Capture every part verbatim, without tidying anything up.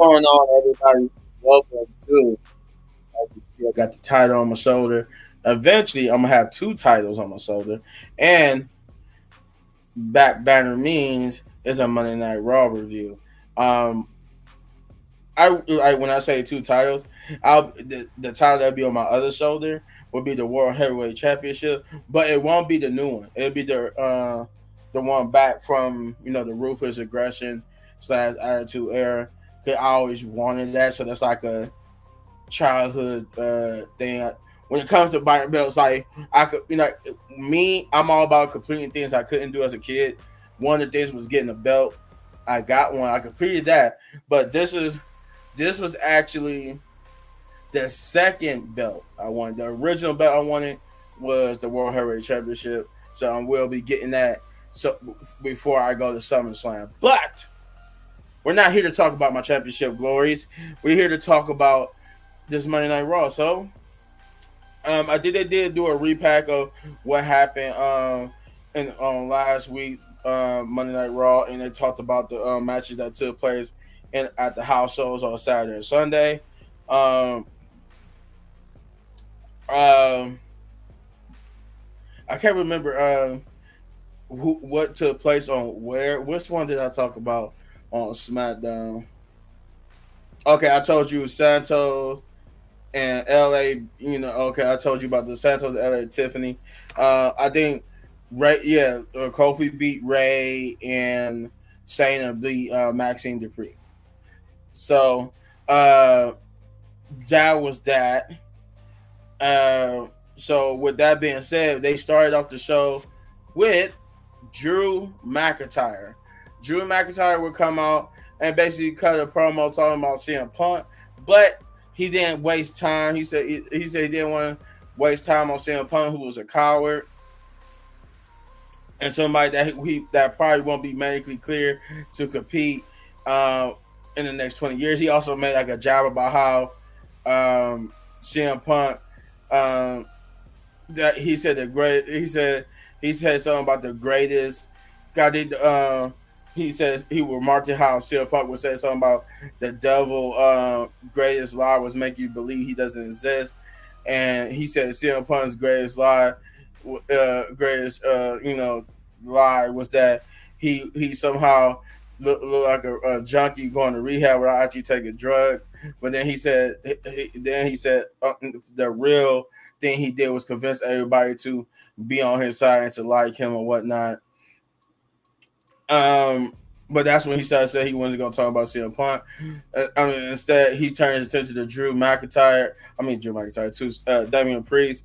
going on, everybody? Welcome to. As you see, I got the title on my shoulder. Eventually, I'm gonna have two titles on my shoulder, and back banner means it's a Monday Night Raw review. Um, I, I when I say two titles, I'll the, the title that'll be on my other shoulder will be the World Heavyweight Championship, but it won't be the new one. It'll be the uh, the one back from you know the Ruthless Aggression slash Attitude Era. Cause I always wanted that, so that's like a childhood uh, thing. When it comes to buying belts, like I could, you know, me, I'm all about completing things I couldn't do as a kid. One of the things was getting a belt. I got one. I completed that. But this is, this was actually the second belt I wanted. The original belt I wanted was the World Heavyweight Championship. So I will be getting that. So before I go to SummerSlam, but we're not here to talk about my championship glories. We're here to talk about this Monday Night Raw. So. Um, I did. They did do a repack of what happened um, in on last week uh, Monday Night Raw, and they talked about the um, matches that took place in at the house shows on Saturday and Sunday. Um, um, I can't remember uh, who, what took place on where. Which one did I talk about on SmackDown? Okay, I told you Santos. And L A, you know, okay, I told you about the Santos, L A, Tiffany. Uh, I think, right, yeah, uh, Kofi beat Ray and Shayna beat uh, Maxine Dupree. So uh, that was that. Uh, so with that being said, they started off the show with Drew McIntyre. Drew McIntyre would come out and basically cut a promo talking about C M Punk, but he didn't waste time. He said he, he said he didn't want to waste time on C M Punk, who was a coward and somebody that he that probably won't be medically clear to compete uh, in the next twenty years. He also made like a jab about how um, C M Punk um, that he said the great. He said he said something about the greatest. God did. Uh, He says he remarked how C M Punk would say something about the devil uh, greatest lie was make you believe he doesn't exist, and he said C M Punk's greatest lie, uh, greatest uh, you know lie was that he he somehow looked, looked like a, a junkie going to rehab without actually taking drugs. But then he said he, then he said uh, the real thing he did was convince everybody to be on his side and to like him or whatnot. Um, but that's when he started saying he wasn't going to talk about C M Punk. Uh, I mean, instead, he turned his attention to Drew McIntyre. I mean, Drew McIntyre, too, uh, Damian Priest,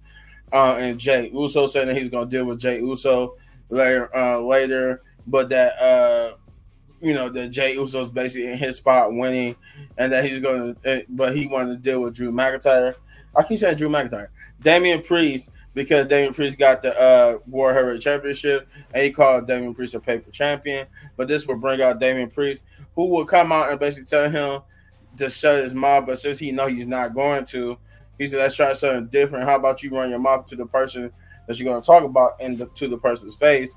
uh, and Jey Uso, saying that he's going to deal with Jey Uso later, uh, later. But that, uh, you know, that Jey Uso's basically in his spot winning, and that he's going to, uh, but he wanted to deal with Drew McIntyre. I keep saying Drew McIntyre. Damian Priest, because Damian Priest got the uh, World Heavyweight Championship, and he called Damian Priest a paper champion. But this would bring out Damian Priest, who will come out and basically tell him to shut his mouth. But since he knows he's not going to, he said, let's try something different. How about you run your mouth to the person that you're going to talk about and the, to the person's face?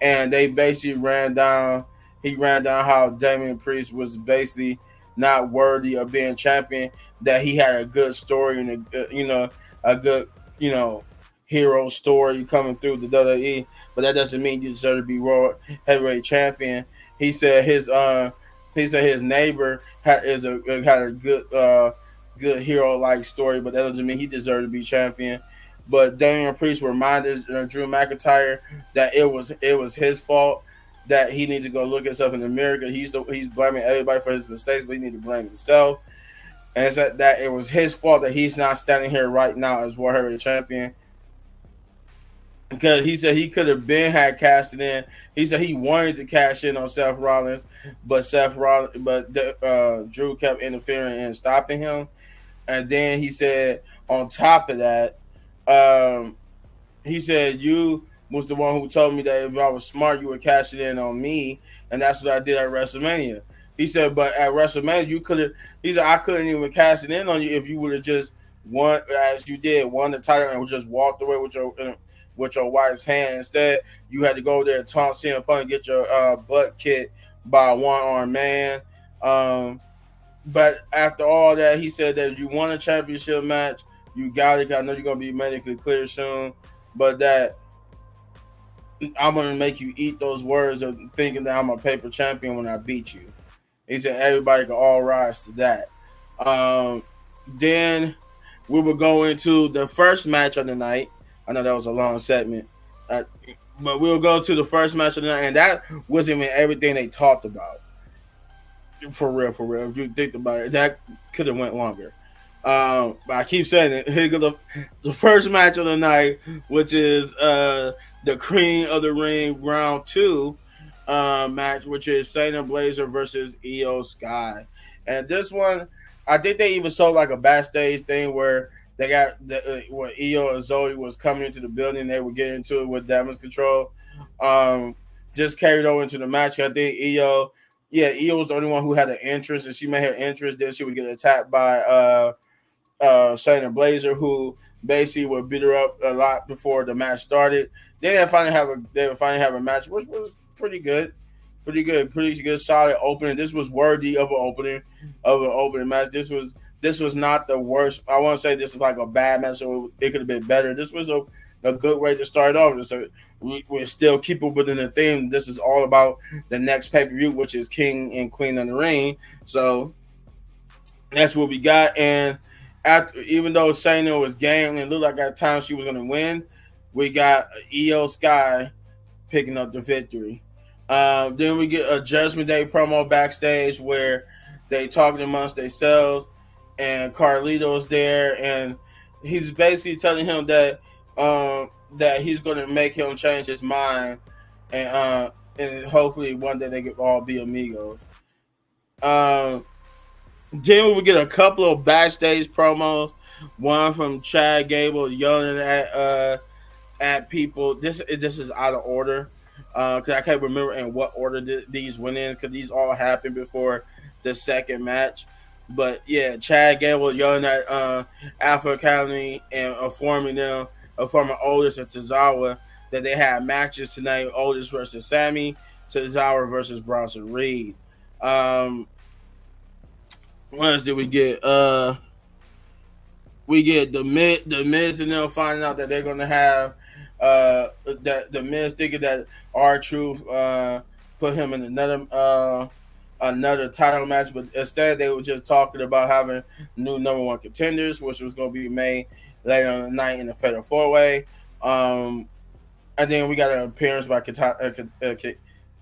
And they basically ran down, he ran down how Damian Priest was basically not worthy of being champion, that he had a good story and, a, you know, a good, you know, hero story coming through the W W E, but that doesn't mean you deserve to be World Heavyweight Champion. He said his uh, he said his neighbor had is a had a good uh, good hero like story, but that doesn't mean he deserved to be champion. But Damian Priest reminded Drew McIntyre that it was it was his fault, that he needs to go look himself in the mirror. He's the, he's blaming everybody for his mistakes, but he needs to blame himself. And it's that, that it was his fault that he's not standing here right now as World Heavyweight Champion. Because he said he could have been had cashed it in. He said he wanted to cash in on Seth Rollins, but Seth Rollins, but the, uh, Drew kept interfering and stopping him. And then he said, on top of that, um, he said, you was the one who told me that if I was smart, you would cash it in on me. And that's what I did at WrestleMania. He said, but at WrestleMania, you could have, he said, I couldn't even cash it in on you if you would have just won, as you did, won the title and just walked away with your. Uh, with your wife's hand. Instead, you had to go there and taunt C M Punk and get your uh, butt kicked by a one-armed man. Um, But after all that, he said that if you want a championship match, you got it. I know you're going to be medically clear soon, but that I'm going to make you eat those words of thinking that I'm a paper champion when I beat you. He said everybody can all rise to that. Um, then we will go into the first match of the night. I know that was a long segment, uh, but we'll go to the first match of the night, and that wasn't even everything they talked about. For real, for real. If you think about it, that could have went longer. Um, but I keep saying it. Here goes the, the first match of the night, which is uh, the Queen of the Ring round two uh, match, which is Shayna Baszler versus Io Sky. And this one, I think they even saw like a backstage thing where they got the, uh, where Io and Zoe was coming into the building. They were getting into it with Damage Control. Um, just carried over into the match. I think Io, yeah, Io was the only one who had an interest, and she made her interest. Then she would get attacked by uh, uh, Shayna Baszler, who basically would beat her up a lot before the match started. Then they finally have a they would finally have a match, which was pretty good. Pretty good, pretty good, solid opening. This was worthy of an opening, of an opening match. This was this was not the worst. I want to say this is like a bad match, so it could have been better. This was a, a good way to start off. So we, we're still keeping within the theme. This is all about the next pay per view, which is King and Queen of the Ring. So that's what we got. And after, even though Shayna was game and it looked like at times she was going to win, we got Io Sky picking up the victory. Uh, then we get a Judgment Day promo backstage where they talking amongst themselves, and Carlito's there, and he's basically telling him that um, that he's going to make him change his mind, and uh, and hopefully one day they can all be amigos. Um, then we get a couple of backstage promos, one from Chad Gable yelling at uh, at people. This this is out of order. Because uh, I can't remember in what order th these went in, because these all happened before the second match. But yeah, Chad Gable yelling at uh, Alpha Academy and informing them, informing Otis and Tozawa that they had matches tonight: Otis versus Sammy, Tozawa versus Bronson Reed. Um, what else did we get? Uh, we get the Miz, the Miz, and them finding out that they're gonna have. Uh, that the Miz thinking that R-Truth uh, put him in another uh, another title match, but instead they were just talking about having new number one contenders, which was going to be made later on the night in the Fatal Four Way. Um, and then we got an appearance by Kita uh, uh,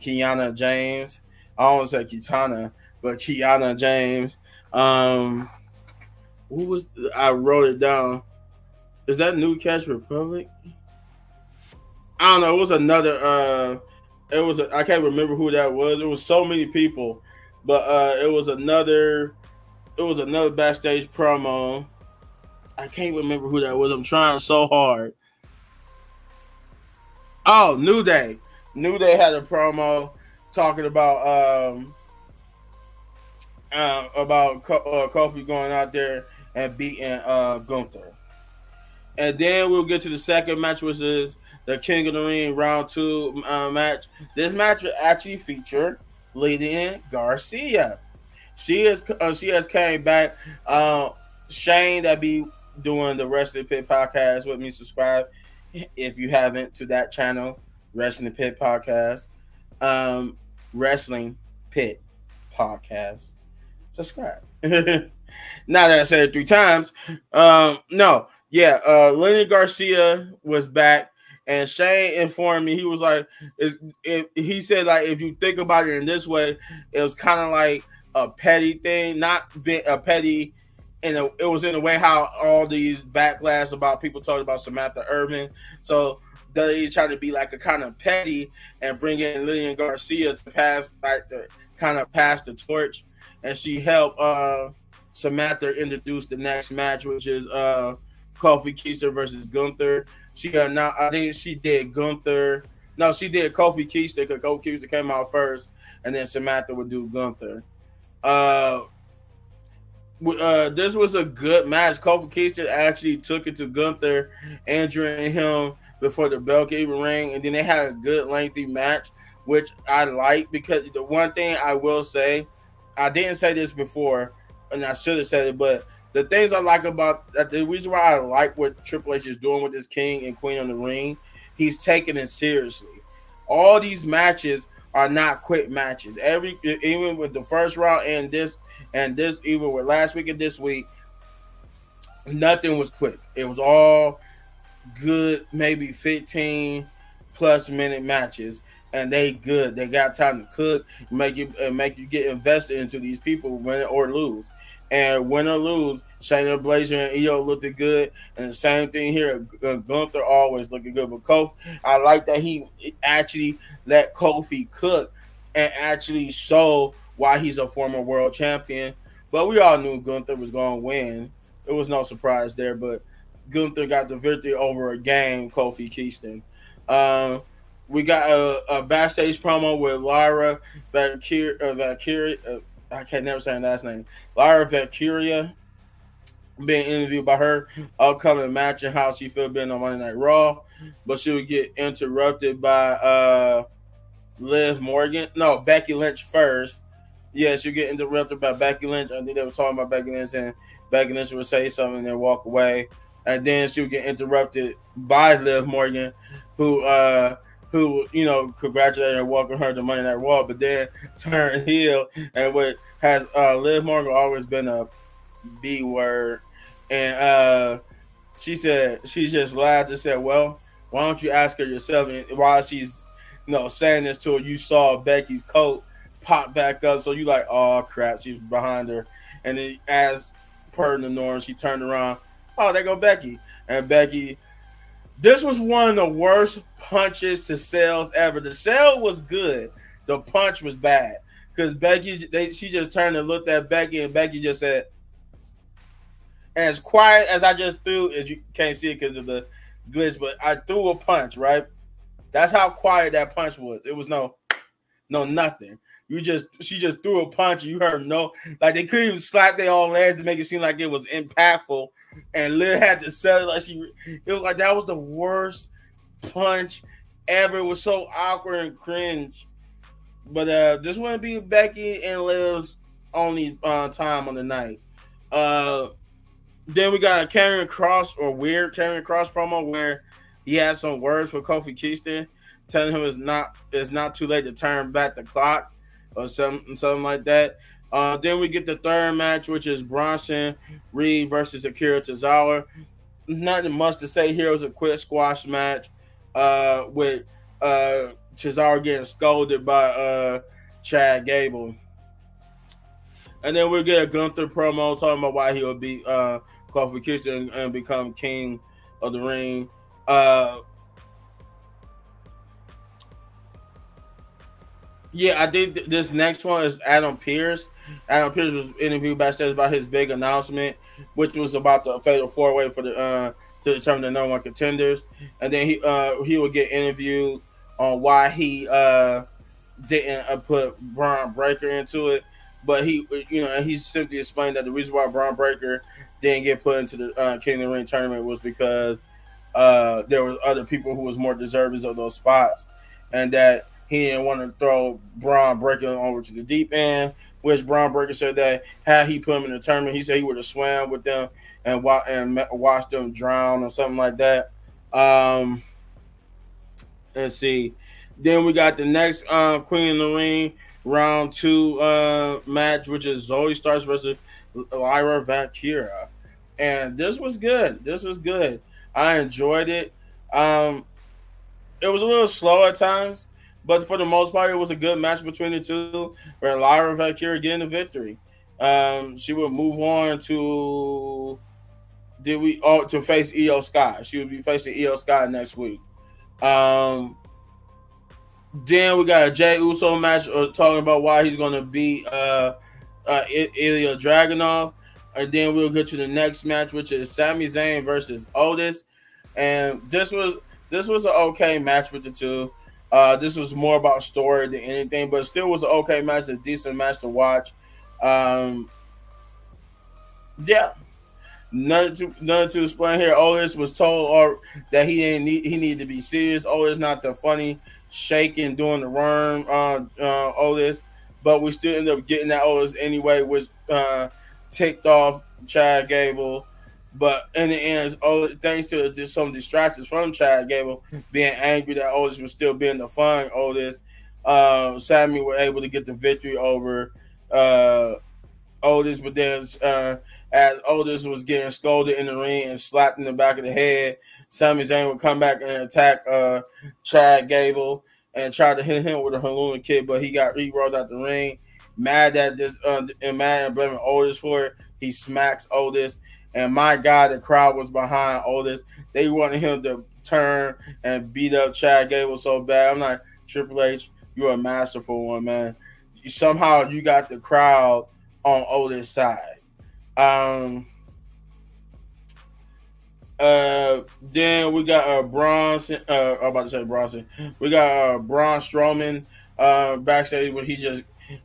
Kiana James. I almost said Kitana, but Kiana James. Um, who was I wrote it down? Is that New Catch Republic? I don't know. It was another. Uh, it was. A, I can't remember who that was. It was so many people, but uh, it was another. It was another backstage promo. I can't remember who that was. I'm trying so hard. Oh, New Day. New Day had a promo talking about um uh, about Co uh, Kofi going out there and beating uh, Gunther, and then we'll get to the second match, which is the King of the Ring round two uh, match. This match actually featured Lillian Garcia. She is uh, she has came back. Uh, Shane that be doing the Wrestling Pit Podcast with me. Subscribe if you haven't to that channel, Wrestling Pit Podcast. Um, Wrestling Pit Podcast. Subscribe. Now that I said it three times. Um, no, yeah. Uh, Lillian Garcia was back. And Shane informed me, he was like, is, if, he said, like, if you think about it in this way, it was kind of like a petty thing, not bit, a petty, and it was in a way how all these backlash about people talking about Samantha Irvin. So they tried to be like a kind of petty and bring in Lillian Garcia to pass, like, the kind of pass the torch. And she helped uh, Samantha introduce the next match, which is uh, Kofi Kingston versus Gunther. She uh, now I think she did Gunther. No, she did Kofi Kingston because Kofi Kingston came out first, and then Samantha would do Gunther. Uh, uh, this was a good match. Kofi Kingston actually took it to Gunther, Andrew, and him before the bell even rang, and then they had a good lengthy match, which I like because the one thing I will say, I didn't say this before, and I should have said it, but the things I like about that, the reason why I like what Triple H is doing with this King and Queen on the Ring, he's taking it seriously. All these matches are not quick matches. Every even with the first round and this and this, even with last week and this week, nothing was quick. It was all good, maybe fifteen plus minute matches, and they good. They got time to cook, make you and make you get invested into these people, win or lose. And win or lose, Shayna Baszler and Io looked good, and the same thing here. Gunther always looking good, but Kofi, I like that he actually let Kofi cook and actually show why he's a former world champion. But we all knew Gunther was going to win. It was no surprise there, but Gunther got the victory over a game, Kofi Kingston. Uh, we got a, a backstage promo with Lyra Valkyria. Uh, Valkyria uh, I can't never say her last name. Lyra Valkyria being interviewed by her upcoming match and how she feel being on Monday Night Raw, but she would get interrupted by uh, Liv Morgan. No, Becky Lynch first. Yeah, she'll get interrupted by Becky Lynch. I think they were talking about Becky Lynch, and Becky Lynch would say something and then walk away. And then she would get interrupted by Liv Morgan, who, uh, who you know, congratulated and welcomed her to Monday Night Raw, but then turned heel. And what has uh, Liv Morgan always been a B word? And uh, she said, she just laughed and said, well, why don't you ask her yourself? And while she's, you know, saying this to her, you saw Becky's coat pop back up. So you like, oh, crap, she's behind her. And then as per the norm, she turned around. Oh, there go Becky. And Becky, this was one of the worst punches to sales ever. The sale was good. The punch was bad. Because Becky, they, she just turned and looked at Becky, and Becky just said, as quiet as I just threw, as you can't see it because of the glitch, but I threw a punch, right? That's how quiet that punch was. It was no, no nothing. You just, she just threw a punch, and you heard no, like they couldn't even slap their own legs to make it seem like it was impactful. And Liv had to sell it like she, it was like that was the worst punch ever. It was so awkward and cringe. But uh, this wouldn't be Becky and Liv's only uh, time on the night. Uh, then we got a Karrion Kross or weird Karrion Kross promo where he had some words for Kofi Kingston, telling him it's not it's not too late to turn back the clock or something something like that. Uh, then we get the third match, which is Bronson Reed versus Akira Tozawa. Nothing much to say here. It was a quick squash match uh, with uh, Tozawa getting scolded by uh, Chad Gable. And then we get a Gunther promo talking about why he'll beat uh, Kofi Kingston and become King of the Ring. Uh, yeah, I think th this next one is Adam Pearce. Adam Pearce was interviewed backstage about his big announcement, which was about the fatal four way for the uh, to determine the number one contenders, and then he uh, he would get interviewed on why he uh, didn't uh, put Braun Breaker into it, but he you know he simply explained that the reason why Braun Breaker didn't get put into the uh, King of the Ring tournament was because uh, there was other people who was more deserving of those spots, and that he didn't want to throw Braun Breaker over to the deep end, which Braun Breaker said that had he put him in the tournament, he said he would have swam with them and, wa and watched them drown or something like that. Um, let's see. Then we got the next uh, Queen of the Ring round two uh, match, which is Zoe Starks versus Lyra Valkyria. And this was good. This was good. I enjoyed it. Um, it was a little slow at times, but for the most part, it was a good match between the two, where Lyra Valkyria getting the victory. Um, she would move on to did we oh, to face Io Sky. She would be facing Io Sky next week. Um, then we got a Jey Uso match uh, talking about why he's going to beat uh, uh, Ilya Dragunov. And then we'll get to the next match, which is Sami Zayn versus Otis. And this was this was an okay match with the two. Uh, this was more about story than anything, but still was an okay match, a decent match to watch. Um, yeah, none to none to explain here. Otis was told or, that he didn't need he needed to be serious. Otis not the funny shaking doing the worm. Uh, uh, Otis, but we still ended up getting that Otis anyway, which uh, ticked off Chad Gable, but in the end, all, thanks to just some distractions from Chad Gable, being angry that Otis was still being the fun Otis, uh, Sammy were able to get the victory over uh, Otis, but then uh, as Otis was getting scolded in the ring and slapped in the back of the head, Sami Zayn would come back and attack uh, Chad Gable and try to hit him with a Halloween kick, but he got re-rolled out the ring. Mad at this uh, and mad and blaming Otis for it. He smacks Otis. And my God, the crowd was behind Otis. They wanted him to turn and beat up Chad Gable so bad. I'm like, Triple H, you're a masterful one, man. You, somehow you got the crowd on Otis' side. Um, uh, then we got uh, Bronson. Uh, I'm about to say Bronson. We got uh, Braun Strowman uh, backstage when he just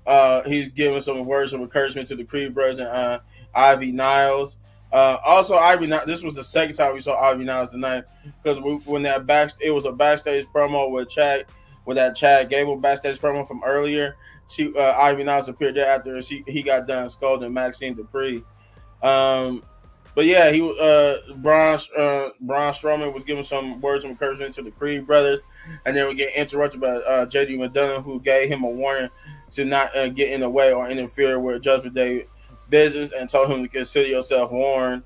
uh, he's giving some words of encouragement to the Creed Brothers and uh, Ivy Niles. Uh, also, Ivy Niles. This was the second time we saw Ivy Niles tonight because when that back, it was a backstage promo with Chad, with that Chad Gable backstage promo from earlier. She uh, Ivy Niles appeared there after she he got done scolding Maxine Dupree. Um, but yeah, he uh, Braun uh, Braun Strowman was giving some words of encouragement to the Creed Brothers, and then we get interrupted by uh, J D McDonough, who gave him a warning to not uh, get in the way or interfere with Judgment Day business and told him to consider yourself warned,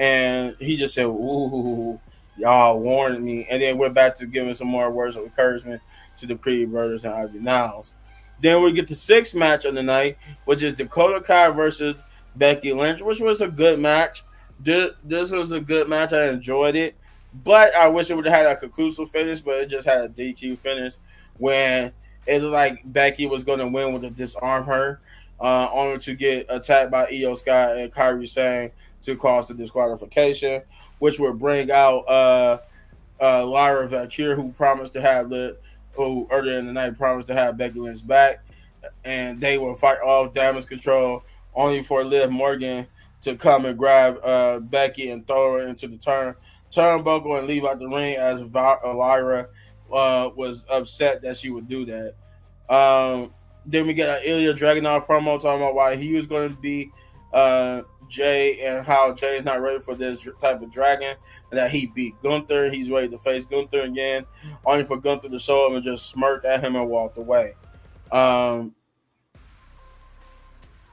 and he just said, "Ooh, y'all warned me," and then went back to giving some more words of encouragement to the Creed Brothers and Ivy Niles. Then we get the sixth match of the night, which is Dakota Kai versus Becky Lynch, which was a good match. This, this was a good match. I enjoyed it, but I wish it would have had a conclusive finish, but it just had a D Q finish when it looked like Becky was going to win with a disarm her. Uh, only to get attacked by Io Sky and Kairi Sane to cause the disqualification, which would bring out uh, uh, Lyra Valkyria, who promised to have the who earlier in the night promised to have Becky Lynch back, and they will fight off Damage Control, only for Liv Morgan to come and grab uh, Becky and throw her into the turn turnbuckle and leave out the ring, as Vi Lyra uh, was upset that she would do that. Um, Then we get an Ilya Dragunov promo talking about why he was going to be uh, Jey and how Jey is not ready for this type of dragon, and that he beat Gunther. He's ready to face Gunther again, only for Gunther to show him and just smirk at him and walk away. Um,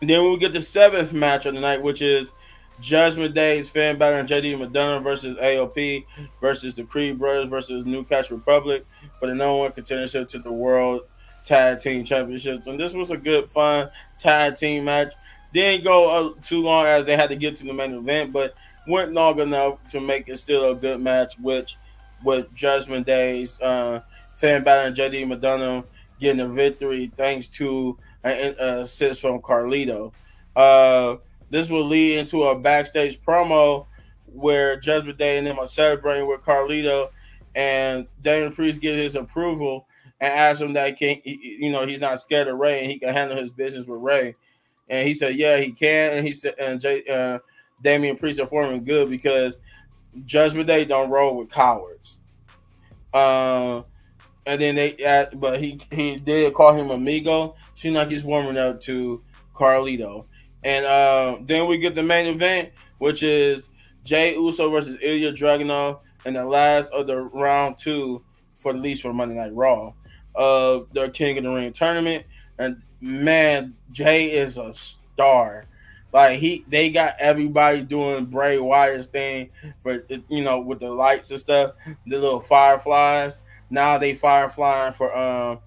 then we get the seventh match of the night, which is Judgment Day's fan battle and J D McDonough versus A O P versus the Creed Brothers versus New Catch Republic for the number one contendership to the world tag team championships, and this was a good, fun tag team match. Didn't go uh, too long as they had to get to the main event, but went long enough to make it still a good match, which with Judgment Day's uh, fan battle and J D McDonough getting a victory thanks to an assist from Carlito. Uh, this will lead into a backstage promo where Judgment Day and them are celebrating with Carlito, and Damian Priest get his approval and asked him that, can, you know, he's not scared of Ray and he can handle his business with Ray. And he said, yeah, he can. And he said, and Jay, uh, Damian Priest are forming good because Judgment Day don't roll with cowards. Uh, and then they, uh, but he, he did call him amigo. Seems like he's warming up to Carlito. And uh, then we get the main event, which is Jey Uso versus Ilya Dragunov and the last of the round two, for at least for Monday Night Raw, of the King of the Ring tournament. And man, Jey is a star. Like he they got everybody doing Bray Wyatt's thing for, you know, with the lights and stuff, the little fireflies. Now they fireflying for um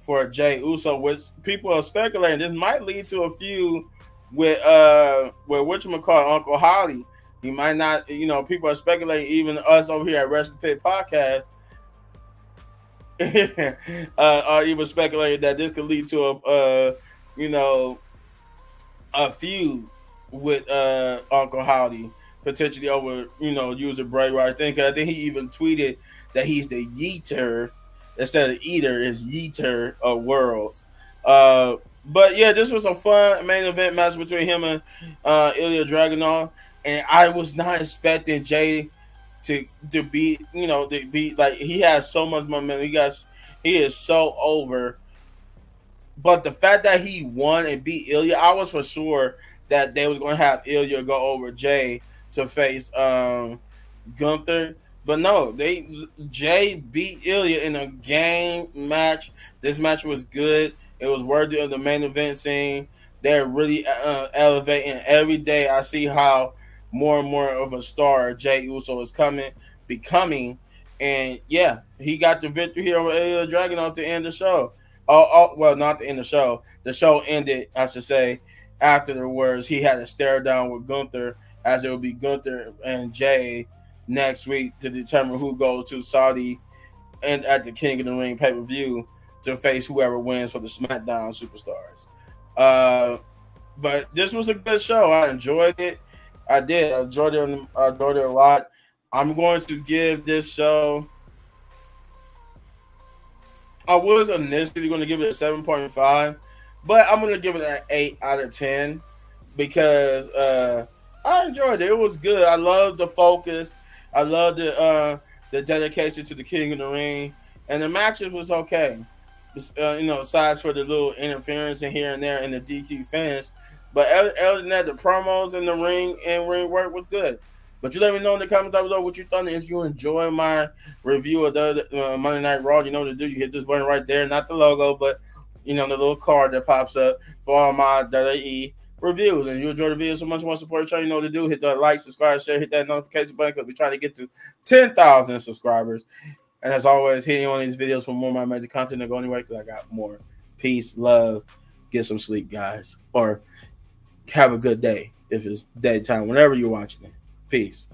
for Jey Uso, which people are speculating this might lead to a feud with uh with whatchamacallit, Uncle Howdy. He might not, you know, people are speculating, even us over here at Wrestling Pit Podcast. uh, or even speculated that this could lead to a, uh, you know, a feud with uh, Uncle Howdy, potentially over, you know, user Bray Wyatt. I think I think he even tweeted that he's the Yeeter instead of Eater, is Yeeter of Worlds. Uh, but yeah, this was a fun main event match between him and uh, Ilya Dragunov, and I was not expecting Jey To, to be, you know, to be like, he has so much momentum. He got, he is so over. But the fact that he won and beat Ilya, I was for sure that they was going to have Ilya go over Jey to face um, Gunther. But no, they Jey beat Ilya in a game match. This match was good. It was worthy of the main event scene. They're really uh, elevating. Every day I see how more and more of a star Jey Uso is coming, becoming. And, yeah, he got the victory here over Ilya Dragunov to end the show. Oh, oh, well, not to end the show. The show ended, I should say, afterwards. He had a stare down with Gunther, as it would be Gunther and Jey next week to determine who goes to Saudi and at the King of the Ring pay-per-view to face whoever wins for the SmackDown superstars. Uh, but this was a good show. I enjoyed it. I did. I enjoyed it, I enjoyed it a lot. I'm going to give this show... I was initially going to give it a seven point five, but I'm going to give it an eight out of ten because uh, I enjoyed it. It was good. I love the focus. I love the uh, the dedication to the King of the Ring. And the matches was okay. Uh, you know, aside for the little interference in here and there and the D Q fans. But other than that, the promos and the ring and ring work was good. But you let me know in the comments down below what you thought. If you enjoy my review of the uh, Monday Night Raw, you know what to do. You hit this button right there. Not the logo, but, you know, the little card that pops up for all my W W E reviews. And you enjoy the video so much, you want to support the channel, you know what to do. Hit that like, subscribe, share, hit that notification button because we're trying to get to ten thousand subscribers. And as always, hit you on these videos for more of my magic content. Don't go anywhere because I got more. Peace, love, get some sleep, guys. Or have a good day if it's daytime, whenever you're watching it. Peace.